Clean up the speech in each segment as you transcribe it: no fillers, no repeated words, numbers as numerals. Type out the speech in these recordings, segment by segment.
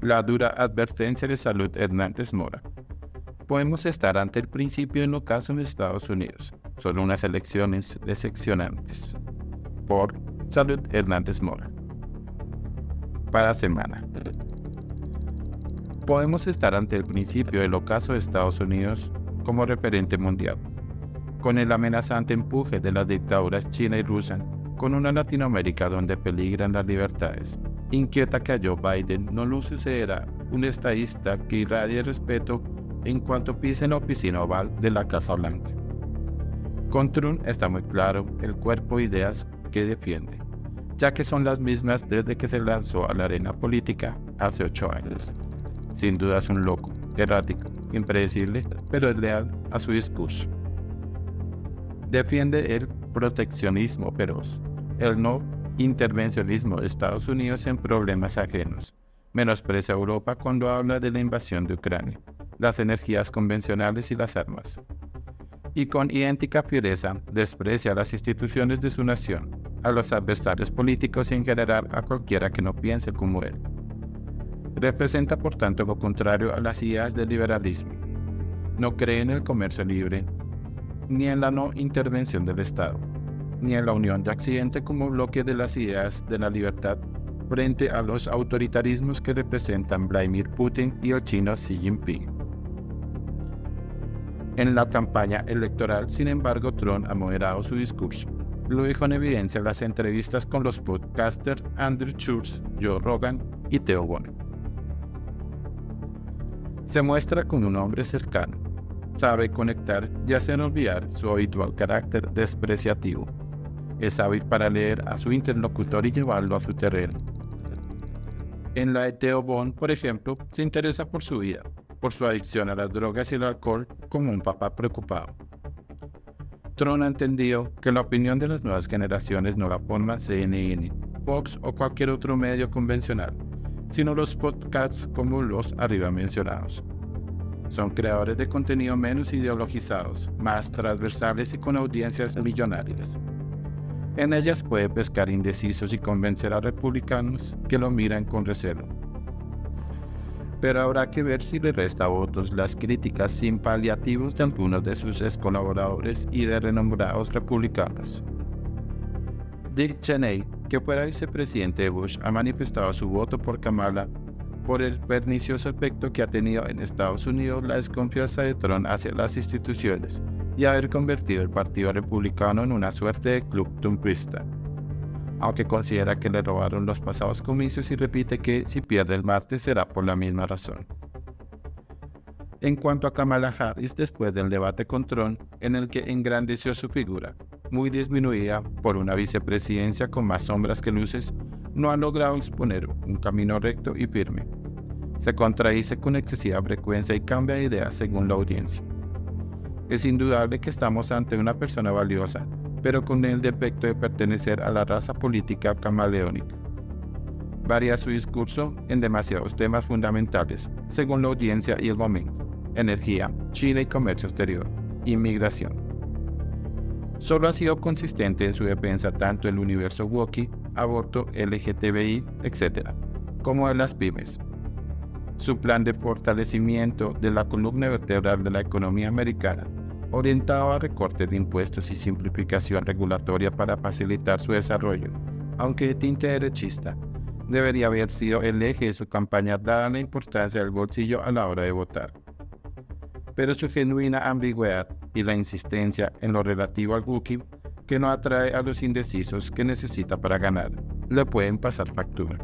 la dura advertencia de Salud Hernández Mora. Podemos estar ante el principio del ocaso en Estados Unidos, solo unas elecciones decepcionantes. Por Salud Hernández Mora. Para semana. Podemos estar ante el principio del ocaso de Estados Unidos como referente mundial, con el amenazante empuje de las dictaduras china y rusa, con una Latinoamérica donde peligran las libertades. Inquieta que a Joe Biden no lo sucederá un estadista que irradie respeto en cuanto pise en la oficina oval de la Casa Blanca. Con Trump está muy claro el cuerpo de ideas que defiende, ya que son las mismas desde que se lanzó a la arena política hace 8 años. Sin duda es un loco, errático, impredecible, pero es leal a su discurso. Defiende el proteccionismo feroz, el no intervencionismo de Estados Unidos en problemas ajenos. Menosprecia a Europa cuando habla de la invasión de Ucrania, las energías convencionales y las armas. Y con idéntica fiereza desprecia a las instituciones de su nación, a los adversarios políticos y en general a cualquiera que no piense como él. Representa por tanto lo contrario a las ideas del liberalismo. No cree en el comercio libre, ni en la no intervención del Estado, ni en la unión de Occidente como bloque de las ideas de la libertad frente a los autoritarismos que representan Vladimir Putin y el chino Xi Jinping. En la campaña electoral, sin embargo, Trump ha moderado su discurso. Lo dejó en evidencia en las entrevistas con los podcasters Andrew Schultz, Joe Rogan y Theo Von. Se muestra como un hombre cercano, sabe conectar y hacer olvidar su habitual carácter despreciativo. Es hábil para leer a su interlocutor y llevarlo a su terreno. En la de Theo Von, por ejemplo, se interesa por su vida, por su adicción a las drogas y el alcohol, como un papá preocupado. Trump ha entendido que la opinión de las nuevas generaciones no la forma CNN, Fox o cualquier otro medio convencional, sino los podcasts como los arriba mencionados. Son creadores de contenido menos ideologizados, más transversales y con audiencias millonarias. En ellas puede pescar indecisos y convencer a republicanos que lo miran con recelo. Pero habrá que ver si le resta a votos las críticas sin paliativos de algunos de sus excolaboradores y de renombrados republicanos. Dick Cheney, que fuera vicepresidente de Bush, ha manifestado su voto por Kamala por el pernicioso efecto que ha tenido en Estados Unidos la desconfianza de Trump hacia las instituciones y haber convertido el Partido Republicano en una suerte de club trumpista. Aunque considera que le robaron los pasados comicios y repite que si pierde el martes será por la misma razón. En cuanto a Kamala Harris, después del debate con Trump, en el que engrandeció su figura, muy disminuida por una vicepresidencia con más sombras que luces, no ha logrado exponer un camino recto y firme. Se contradice con excesiva frecuencia y cambia de ideas según la audiencia. Es indudable que estamos ante una persona valiosa, pero con el defecto de pertenecer a la raza política camaleónica. Varía su discurso en demasiados temas fundamentales, según la audiencia y el momento: energía, China y comercio exterior, inmigración. Solo ha sido consistente en su defensa tanto del universo woke, aborto, LGTBI, etc., como de las pymes. Su plan de fortalecimiento de la columna vertebral de la economía americana, orientado a recortes de impuestos y simplificación regulatoria para facilitar su desarrollo, aunque de tinte derechista, debería haber sido el eje de su campaña dada la importancia del bolsillo a la hora de votar. Pero su genuina ambigüedad y la insistencia en lo relativo al woke, que no atrae a los indecisos que necesita para ganar, le pueden pasar factura.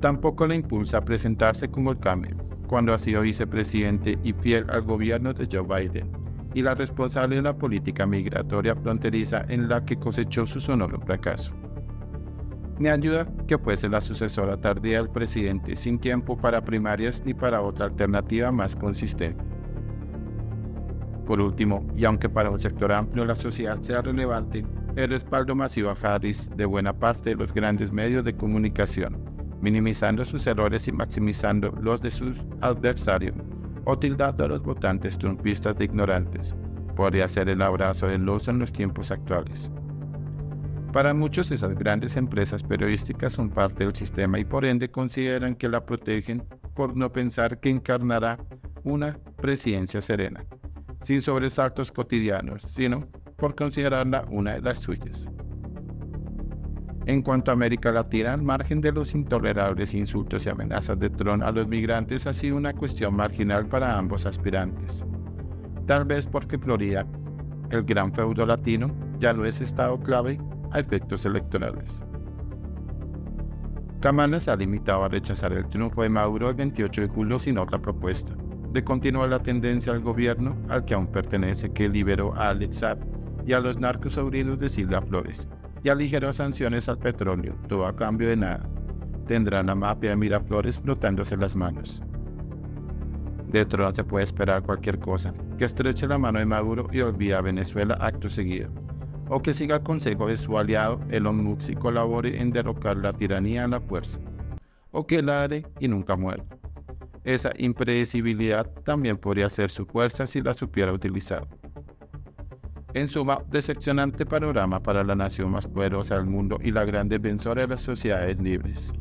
Tampoco le impulsa a presentarse como el cambio, cuando ha sido vicepresidente y fiel al gobierno de Joe Biden, y la responsable de la política migratoria fronteriza en la que cosechó su sonoro fracaso. Ni ayuda que fuese la sucesora tardía del presidente, sin tiempo para primarias ni para otra alternativa más consistente. Por último, y aunque para un sector amplio la sociedad sea relevante, el respaldo masivo a Harris de buena parte de los grandes medios de comunicación, minimizando sus errores y maximizando los de sus adversarios, o tildando a los votantes trumpistas de ignorantes, podría ser el abrazo del oso en los tiempos actuales. Para muchos, esas grandes empresas periodísticas son parte del sistema y por ende consideran que la protegen por no pensar que encarnará una presidencia serena, sin sobresaltos cotidianos, sino por considerarla una de las suyas. En cuanto a América Latina, al margen de los intolerables insultos y amenazas de Trump a los migrantes, ha sido una cuestión marginal para ambos aspirantes. Tal vez porque Florida, el gran feudo latino, ya no es estado clave a efectos electorales. Kamala se ha limitado a rechazar el triunfo de Maduro el 28 de julio sin otra propuesta, de continuar la tendencia al gobierno al que aún pertenece que liberó a Alex Saab y a los narcos sobrinos de Silvia Flores, y aligeró sanciones al petróleo, todo a cambio de nada. Tendrán la mafia de Miraflores frotándose las manos. De Trump se puede esperar cualquier cosa, que estreche la mano de Maduro y olvide a Venezuela acto seguido, o que siga el consejo de su aliado Elon Musk y colabore en derrocar la tiranía a la fuerza, o que ladre y nunca muera. Esa impredecibilidad también podría ser su fuerza si la supiera utilizar. En suma, decepcionante panorama para la nación más poderosa del mundo y la gran defensora de las sociedades libres.